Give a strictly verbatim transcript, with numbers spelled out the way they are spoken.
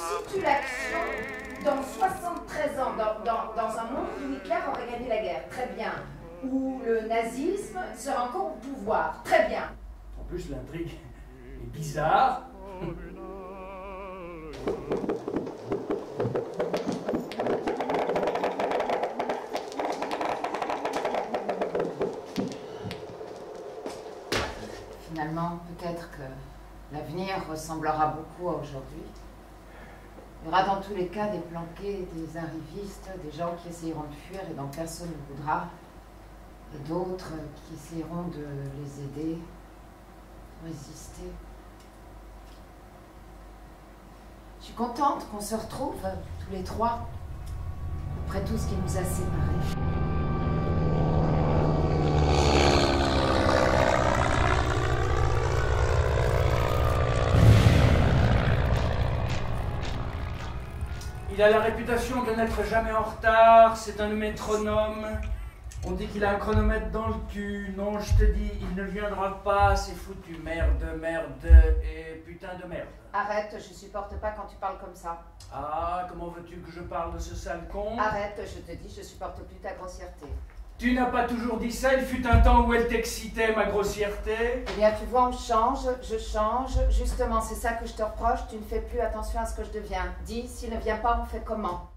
situe l'action dans soixante-treize ans, dans, dans, dans un monde où Hitler aurait gagné la guerre, très bien, où le nazisme sera encore au pouvoir, très bien. En plus, l'intrigue est bizarre. Finalement, peut-être que l'avenir ressemblera beaucoup à aujourd'hui. Il y aura dans tous les cas des planqués, des arrivistes, des gens qui essayeront de fuir et dont personne ne voudra, et d'autres qui essayeront de les aider, résister. Je suis contente qu'on se retrouve tous les trois, après tout ce qui nous a séparés. Il a la réputation de n'être jamais en retard, c'est un métronome. On dit qu'il a un chronomètre dans le cul. Non, je te dis, il ne viendra pas, c'est foutu. Merde, merde et putain de merde. Arrête, je supporte pas quand tu parles comme ça. Ah, comment veux-tu que je parle de ce sale con? Arrête, je te dis, je supporte plus ta grossièreté. Tu n'as pas toujours dit ça, il fut un temps où elle t'excitait, ma grossièreté. Eh bien, tu vois, on change, je change. Justement, c'est ça que je te reproche, tu ne fais plus attention à ce que je deviens. Dis, s'il ne vient pas, on fait comment ?